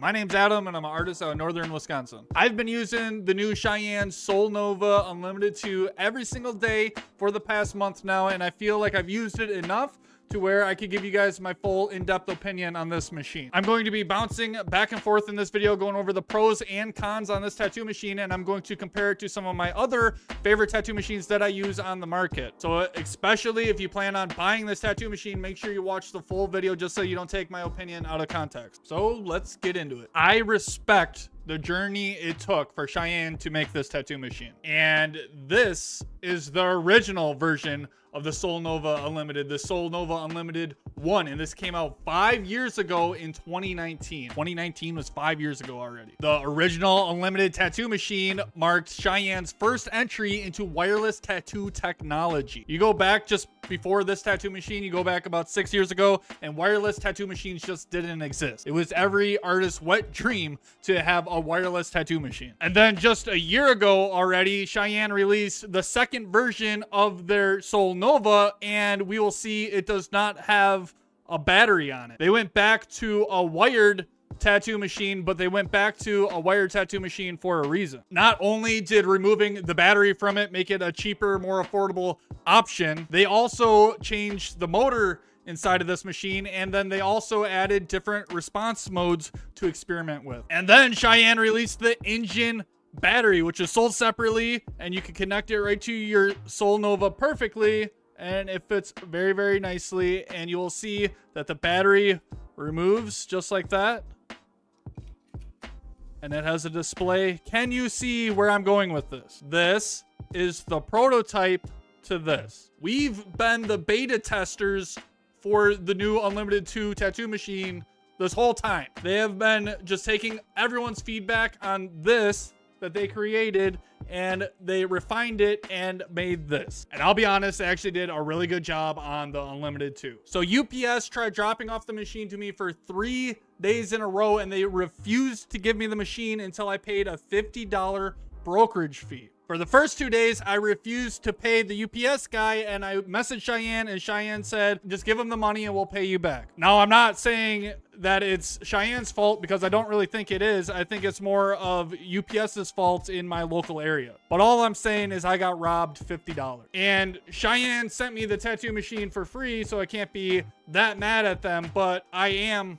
My name's Adam and I'm an artist out of northern Wisconsin. I've been using the new Cheyenne Sol Nova Unlimited 2 every single day for the past month now, and I feel like I've used it enough to where I could give you guys my full in-depth opinion on this machine. I'm going to be bouncing back and forth in this video, going over the pros and cons on this tattoo machine, and I'm going to compare it to some of my other favorite tattoo machines that I use on the market. So especially if you plan on buying this tattoo machine, make sure you watch the full video just so you don't take my opinion out of context. So let's get into it. I respect the journey it took for Cheyenne to make this tattoo machine. And this is the original version of the Sol Nova Unlimited, the Sol Nova Unlimited 1. And this came out 5 years ago in 2019. 2019 was 5 years ago already. The original Unlimited tattoo machine marked Cheyenne's first entry into wireless tattoo technology. You go back just before this tattoo machine, you go back about 6 years ago, and wireless tattoo machines just didn't exist. It was every artist's wet dream to have a wireless tattoo machine. And then just a year ago already, Cheyenne released the second version of their Sol Nova, and we will see it does not have a battery on it. They went back to a wired tattoo machine, but they went back to a wired tattoo machine for a reason. Not only did removing the battery from it make it a cheaper, more affordable option, they also changed the motor inside of this machine, and then they also added different response modes to experiment with. And then Cheyenne released the engine battery, which is sold separately, and you can connect it right to your Sol Nova perfectly, and it fits very, very nicely. And you will see that the battery removes just like that, and it has a display. Can you see where I'm going with this? This is the prototype to this. We've been the beta testers for the new Unlimited 2 tattoo machine this whole time. They have been just taking everyone's feedback on this that they created, and they refined it and made this. And I'll be honest, they actually did a really good job on the Unlimited 2. So UPS tried dropping off the machine to me for 3 days in a row, and they refused to give me the machine until I paid a $50 brokerage fee. For the first 2 days, I refused to pay the UPS guy, and I messaged Cheyenne, and Cheyenne said, just give him the money and we'll pay you back. Now, I'm not saying that it's Cheyenne's fault, because I don't really think it is. I think it's more of UPS's fault in my local area. But all I'm saying is I got robbed $50. And Cheyenne sent me the tattoo machine for free, so I can't be that mad at them, but I am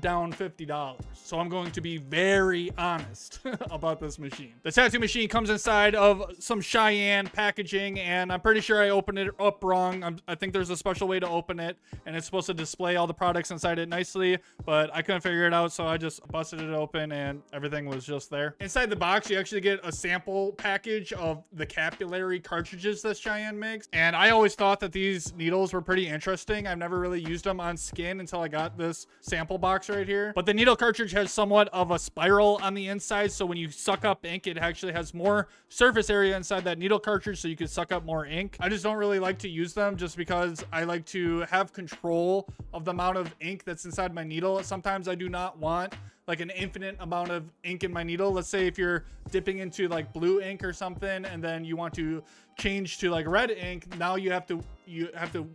down $50, so I'm going to be very honest about this machine. The tattoo machine comes inside of some Cheyenne packaging, and I'm pretty sure I opened it up wrong. I think there's a special way to open it, and it's supposed to display all the products inside it nicely, but I couldn't figure it out, so I just busted it open, and everything was just there. Inside the box, you actually get a sample package of the capillary cartridges that Cheyenne makes, and I always thought that these needles were pretty interesting. I've never really used them on skin until I got this sample box right here. But the needle cartridge has somewhat of a spiral on the inside, so when you suck up ink, it actually has more surface area inside that needle cartridge, so you can suck up more ink. I just don't really like to use them, just because I like to have control of the amount of ink that's inside my needle. Sometimes I do not want like an infinite amount of ink in my needle. Let's say if you're dipping into like blue ink or something, and then you want to change to like red ink, now you have to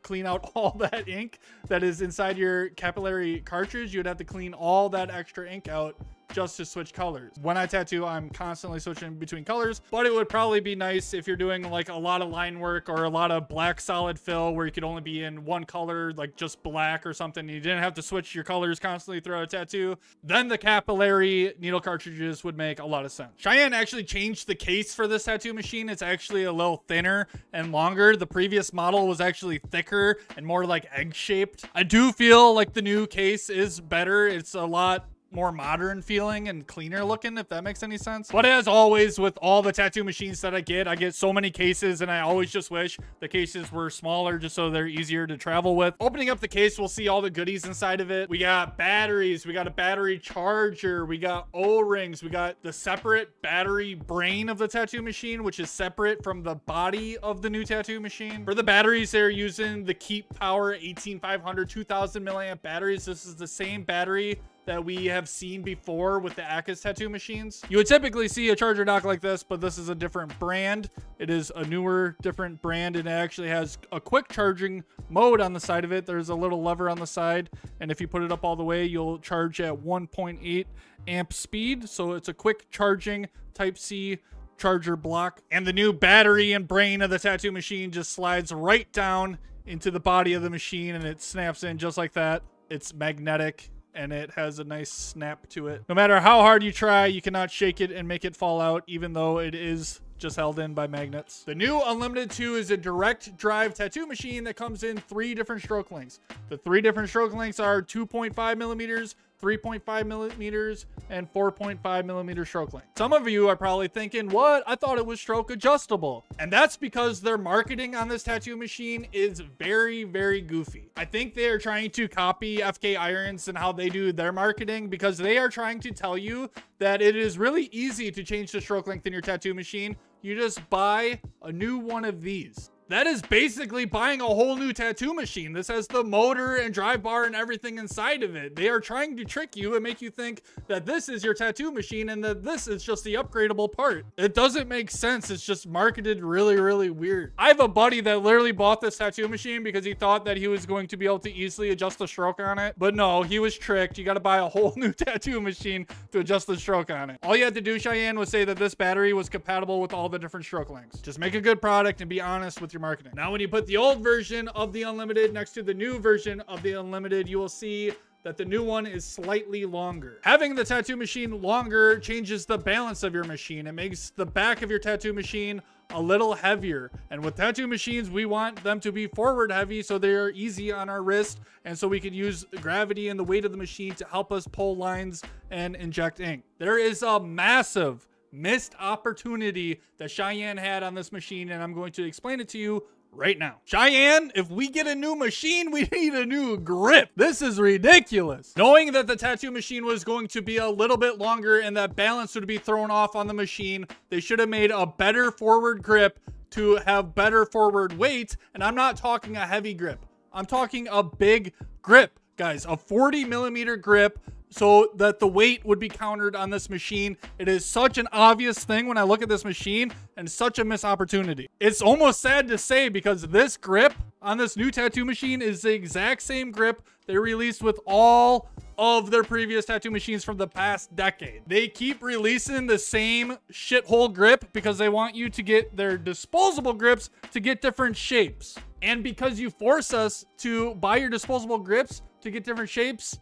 clean out all that ink that is inside your capillary cartridge. You'd have to clean all that extra ink out just to switch colors. When I tattoo, I'm constantly switching between colors, but it would probably be nice if you're doing like a lot of line work or a lot of black solid fill where you could only be in one color, like just black or something, and you didn't have to switch your colors constantly throughout a tattoo. Then the capillary needle cartridges would make a lot of sense. Cheyenne actually changed the case for this tattoo machine. It's actually a little thinner and longer. The previous model was actually thicker and more like egg shaped. I do feel like the new case is better. It's a lot more modern feeling and cleaner looking, if that makes any sense. But as always with all the tattoo machines that I get so many cases, and I always just wish the cases were smaller just so they're easier to travel with. Opening up the case, we'll see all the goodies inside of it. We got batteries, we got a battery charger, we got O-rings, we got the separate battery brain of the tattoo machine, which is separate from the body of the new tattoo machine. For the batteries, they're using the Keep Power 18500 2000 milliamp batteries. This is the same battery that we have seen before with the AXYS tattoo machines. You would typically see a charger dock like this, but this is a different brand. It is a newer, different brand, and it actually has a quick charging mode on the side of it. There's a little lever on the side, and if you put it up all the way, you'll charge at 1.8 amp speed. So it's a quick charging Type-C charger block. And the new battery and brain of the tattoo machine just slides right down into the body of the machine, and it snaps in just like that. It's magnetic, and it has a nice snap to it. No matter how hard you try, you cannot shake it and make it fall out, even though it is just held in by magnets. The new Unlimited 2 is a direct drive tattoo machine that comes in 3 different stroke lengths. The 3 different stroke lengths are 2.5 millimeters, 3.5 millimeters, and 4.5 millimeter stroke length. Some of you are probably thinking, what? I thought it was stroke adjustable. And that's because their marketing on this tattoo machine is very, very goofy. I think they are trying to copy FK Irons and how they do their marketing, because they are trying to tell you that it is really easy to change the stroke length in your tattoo machine. You just buy a new one of these. That is basically buying a whole new tattoo machine. This has the motor and drive bar and everything inside of it. They are trying to trick you and make you think that this is your tattoo machine and that this is just the upgradable part. It doesn't make sense. It's just marketed really, really weird. I have a buddy that literally bought this tattoo machine because he thought that he was going to be able to easily adjust the stroke on it. But no, he was tricked. You got to buy a whole new tattoo machine to adjust the stroke on it. All you had to do, Cheyenne, was say that this battery was compatible with all the different stroke lengths. Just make a good product and be honest with your marketing. Now, when you put the old version of the Unlimited next to the new version of the Unlimited, you will see that the new one is slightly longer. Having the tattoo machine longer changes the balance of your machine. It makes the back of your tattoo machine a little heavier. And with tattoo machines, we want them to be forward heavy so they are easy on our wrist, and so we can use gravity and the weight of the machine to help us pull lines and inject ink. There is a massive missed opportunity that Cheyenne had on this machine, and I'm going to explain it to you right now. Cheyenne, if we get a new machine, we need a new grip. This is ridiculous. Knowing that the tattoo machine was going to be a little bit longer and that balance would be thrown off on the machine, they should have made a better forward grip to have better forward weight. And I'm not talking a heavy grip. I'm talking a big grip, guys, a 40 millimeter grip, so that the weight would be countered on this machine. It is such an obvious thing when I look at this machine, and such a missed opportunity. It's almost sad to say, because this grip on this new tattoo machine is the exact same grip they released with all of their previous tattoo machines from the past decade. They keep releasing the same shithole grip because they want you to get their disposable grips to get different shapes. And because you force us to buy your disposable grips to get different shapes,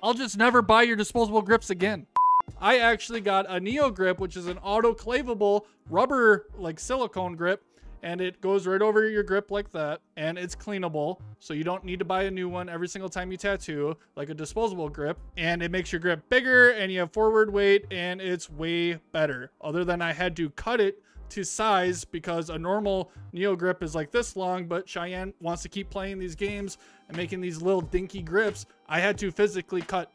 I'll just never buy your disposable grips again. I actually got a Neo grip, which is an autoclavable rubber, like silicone grip, and it goes right over your grip like that, and it's cleanable, so you don't need to buy a new one every single time you tattoo, like a disposable grip, and it makes your grip bigger, and you have forward weight, and it's way better. Other than I had to cut it to size, because a normal Neo grip is like this long, but Cheyenne wants to keep playing these games and making these little dinky grips. I had to physically cut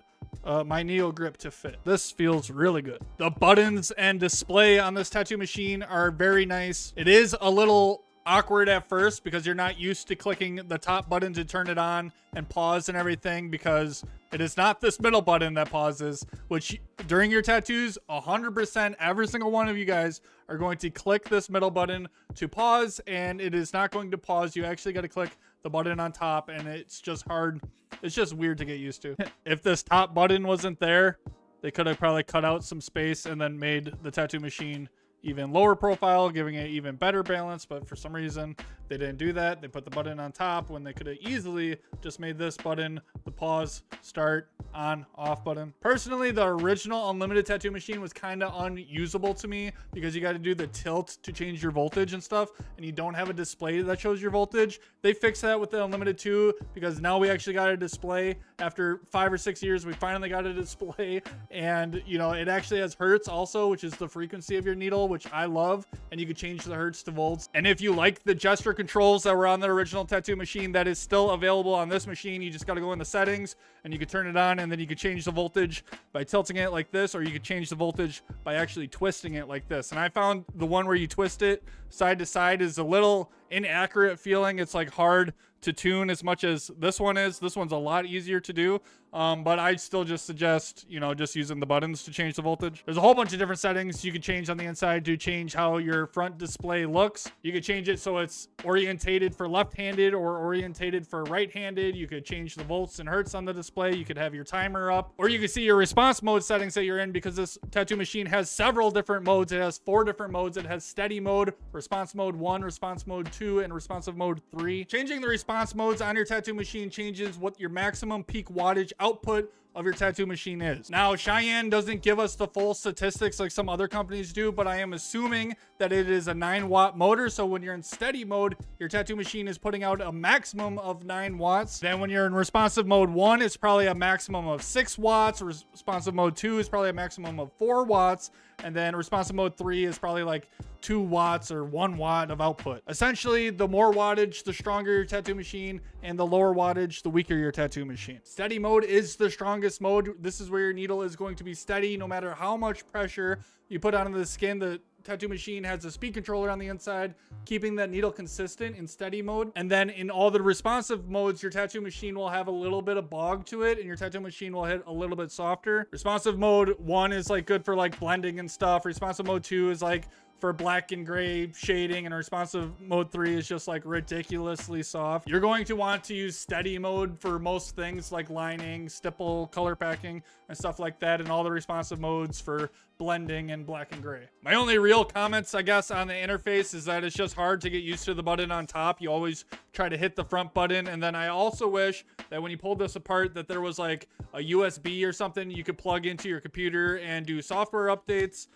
my Neo grip to fit. This feels really good. The buttons and display on this tattoo machine are very nice. It is a little awkward at first because you're not used to clicking the top button to turn it on and pause and everything, because it is not this middle button that pauses, which during your tattoos, 100% every single one of you guys are going to click this middle button to pause, and it is not going to pause. You actually got to click the button on top, and it's just hard. It's just weird to get used to. If this top button wasn't there, they could have probably cut out some space and then made the tattoo machine even lower profile, giving it even better balance. But for some reason, they didn't do that. They put the button on top when they could have easily just made this button the pause, start, on, off button. Personally, the original Unlimited tattoo machine was kind of unusable to me, because you got to do the tilt to change your voltage and stuff, and you don't have a display that shows your voltage. They fixed that with the Unlimited 2, because now we actually got a display. After 5 or 6 years, we finally got a display, and you know, it actually has hertz also, which is the frequency of your needle, which I love, and you could change the hertz to volts. And if you like the gesture controls that were on the original tattoo machine, that is still available on this machine. You just got to go in the settings, and you could turn it on, and then you could change the voltage by tilting it like this, or you could change the voltage by actually twisting it like this. And I found the one where you twist it side to side is a little inaccurate feeling. It's like hard to tune as much as this one is. This one's a lot easier to do, but I'd still just suggest, you know, just using the buttons to change the voltage. There's a whole bunch of different settings you can change on the inside to change how your front display looks. You could change it so it's orientated for left-handed or orientated for right-handed. You could change the volts and hertz on the display. You could have your timer up, or you could see your response mode settings that you're in, because this tattoo machine has several different modes. It has 4 different modes. It has steady mode, response mode 1, response mode 2, and responsive mode 3. Changing the response modes on your tattoo machine changes what your maximum peak wattage output of your tattoo machine is. Now, Cheyenne doesn't give us the full statistics like some other companies do, but I am assuming that it is a 9-watt motor. So when you're in steady mode, your tattoo machine is putting out a maximum of 9 watts. Then when you're in responsive mode 1, it's probably a maximum of 6 watts. Responsive mode 2 is probably a maximum of 4 watts. And then responsive mode 3 is probably like 2 watts or 1 watt of output. Essentially, the more wattage, the stronger your tattoo machine, and the lower wattage, the weaker your tattoo machine. Steady mode is the strongest mode. This is where your needle is going to be steady no matter how much pressure you put onto the skin. The tattoo machine has a speed controller on the inside, keeping that needle consistent in steady mode. And then in all the responsive modes, your tattoo machine will have a little bit of bog to it, and your tattoo machine will hit a little bit softer. Responsive mode 1 is like good for like blending and stuff. Responsive mode 2 is like for black and gray shading, and responsive mode 3 is just like ridiculously soft. You're going to want to use steady mode for most things like lining, stipple, color packing, and stuff like that, and all the responsive modes for blending and black and gray. My only real comments, I guess, on the interface is that it's just hard to get used to the button on top. You always try to hit the front button, and then I also wish that when you pulled this apart that there was like a USB or something you could plug into your computer and do software updates.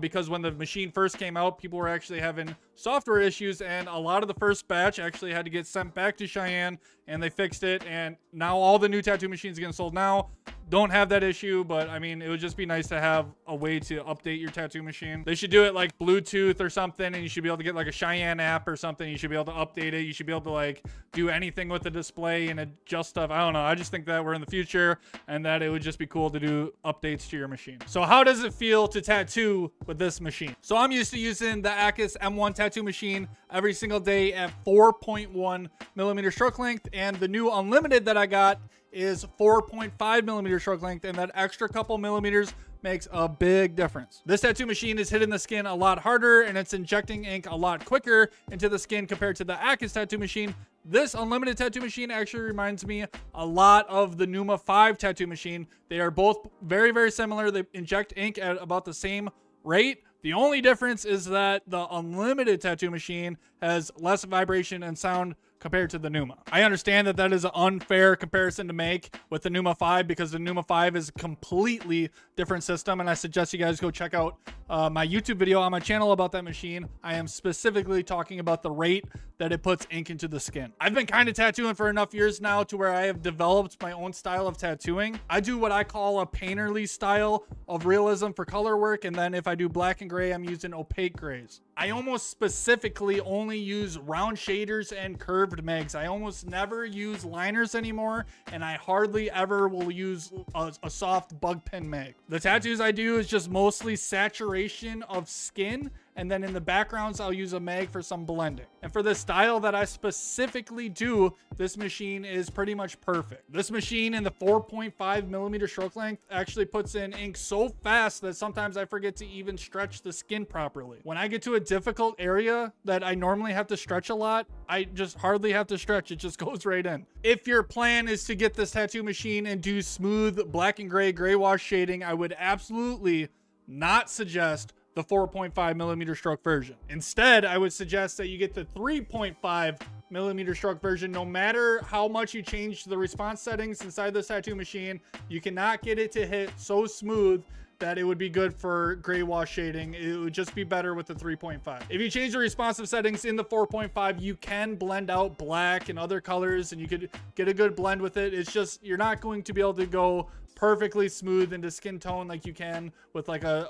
Because when the machine first came out, people were actually having software issues, and a lot of the first batch actually had to get sent back to Cheyenne, and they fixed it. And now all the new tattoo machines getting sold now don't have that issue, but I mean, it would just be nice to have a way to update your tattoo machine. They should do it like Bluetooth or something, and you should be able to get like a Cheyenne app or something. You should be able to update it. You should be able to like do anything with the display and adjust stuff. I don't know. I just think that we're in the future and that it would just be cool to do updates to your machine. So how does it feel to tattoo with this machine? So I'm used to using the AXYS M1 tattoo machine every single day at 4.1 millimeter stroke length, and the new Unlimited that I got is 4.5 millimeter stroke length, and that extra couple millimeters makes a big difference. This tattoo machine is hitting the skin a lot harder, and it's injecting ink a lot quicker into the skin compared to the AXYS tattoo machine. This Unlimited tattoo machine actually reminds me a lot of the Numa 5 tattoo machine. They are both very, very similar. They inject ink at about the same rate. The only difference is that the Unlimited tattoo machine has less vibration and sound compared to the Numa. I understand that that is an unfair comparison to make with the Numa 5, because the Numa 5 is a completely different system, and I suggest you guys go check out my YouTube video on my channel about that machine. I am specifically talking about the rate that it puts ink into the skin. I've been kind of tattooing for enough years now to where I have developed my own style of tattooing. I do what I call a painterly style of realism for color work, and then if I do black and gray, I'm using opaque grays. I almost specifically only use round shaders and curved megs. I almost never use liners anymore, and I hardly ever will use a soft bug pen meg. The tattoos I do is just mostly saturation of skin, and then in the backgrounds, I'll use a mag for some blending. And for the style that I specifically do, this machine is pretty much perfect. This machine in the 4.5 millimeter stroke length actually puts in ink so fast that sometimes I forget to even stretch the skin properly. When I get to a difficult area that I normally have to stretch a lot, I just hardly have to stretch. It just goes right in. If your plan is to get this tattoo machine and do smooth black and gray, gray wash shading, I would absolutely not suggest the 4.5 millimeter stroke version. Instead, I would suggest that you get the 3.5 millimeter stroke version. No matter how much you change the response settings inside this tattoo machine, you cannot get it to hit so smooth that it would be good for gray wash shading. It would just be better with the 3.5. If you change the responsive settings in the 4.5, you can blend out black and other colors, and you could get a good blend with it. It's just, you're not going to be able to go perfectly smooth into skin tone like you can with like a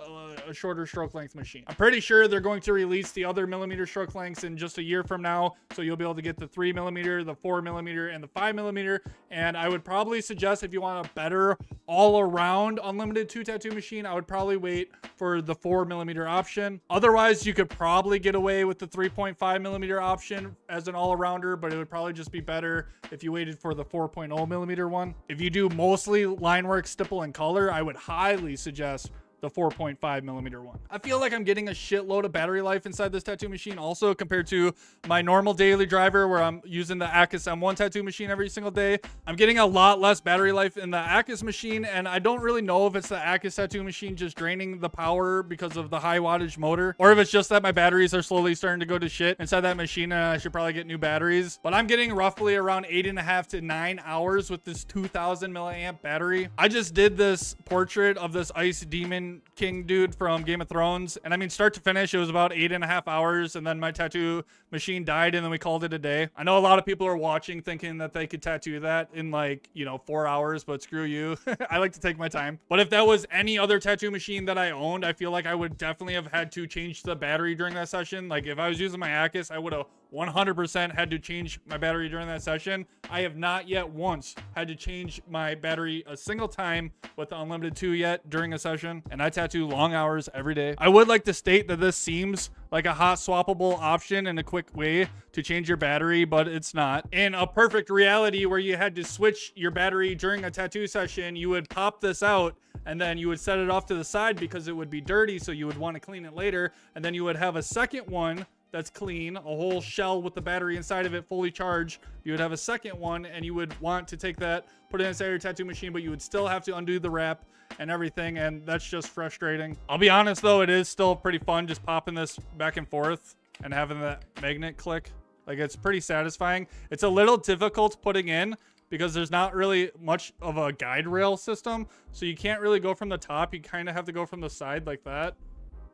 shorter stroke length machine. I'm pretty sure they're going to release the other millimeter stroke lengths in just a year from now, so you'll be able to get the 3mm, the 4mm, and the 5mm. And I would probably suggest, if you want a better all-around Unlimited 2 tattoo machine, I would probably wait for the 4mm option. Otherwise, you could probably get away with the 3.5mm option as an all-arounder, but it would probably just be better if you waited for the 4.0mm one. If you do mostly line work, stipple, and color, I would highly suggest the 4.5mm one. I feel like I'm getting a shitload of battery life inside this tattoo machine also, compared to my normal daily driver where I'm using the AXYS M1 tattoo machine every single day. I'm getting a lot less battery life in the AXYS machine, and I don't really know if it's the AXYS tattoo machine just draining the power because of the high wattage motor, or if it's just that my batteries are slowly starting to go to shit inside that machine and I should probably get new batteries. But I'm getting roughly around 8.5 to 9 hours with this 2000 milliamp battery. I just did this portrait of this ice demon king dude from Game of Thrones, and I mean, start to finish it was about 8.5 hours, and then my tattoo machine died and then we called it a day. I know a lot of people are watching thinking that they could tattoo that in, like, you know, 4 hours, but screw you. I like to take my time. But if that was any other tattoo machine that I owned, I feel like I would definitely have had to change the battery during that session. Like, if I was using my AXYS, I would have 100% had to change my battery during that session. I have not yet once had to change my battery a single time with the Unlimited 2 yet during a session, and I tattoo long hours every day. I would like to state that this seems like a hot swappable option and a quick way to change your battery, but it's not. In a perfect reality where you had to switch your battery during a tattoo session, you would pop this out and then you would set it off to the side because it would be dirty, so you would want to clean it later, and then you would have a second one that's clean, a whole shell with the battery inside of it fully charged. You would have a second one, and you would want to take that, put it inside your tattoo machine, but you would still have to undo the wrap and everything, and that's just frustrating. I'll be honest though, it is still pretty fun just popping this back and forth and having that magnet click. Like, it's pretty satisfying. It's a little difficult putting in because there's not really much of a guide rail system, so you can't really go from the top. You kind of have to go from the side like that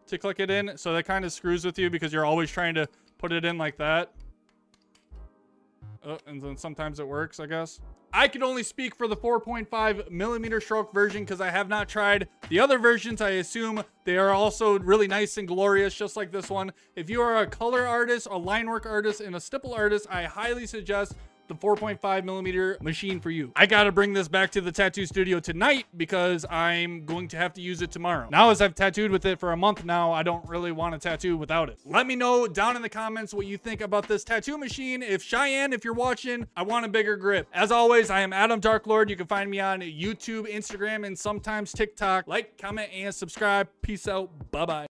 to click it in, so that kind of screws with you because you're always trying to put it in like that. And then sometimes it works, I guess. I can only speak for the 4.5mm stroke version because I have not tried the other versions. I assume they are also really nice and glorious, just like this one. If you are a color artist, a line work artist, and a stipple artist, I highly suggest the 4.5mm machine for you. I gotta bring this back to the tattoo studio tonight because I'm going to have to use it tomorrow. Now, as I've tattooed with it for a month now, I don't really want to tattoo without it. Let me know down in the comments what you think about this tattoo machine. If Cheyenne, if you're watching, I want a bigger grip. As always, I am Adam Dark Lord. You can find me on YouTube, Instagram, and sometimes TikTok. Like, comment, and subscribe. Peace out. Bye-bye.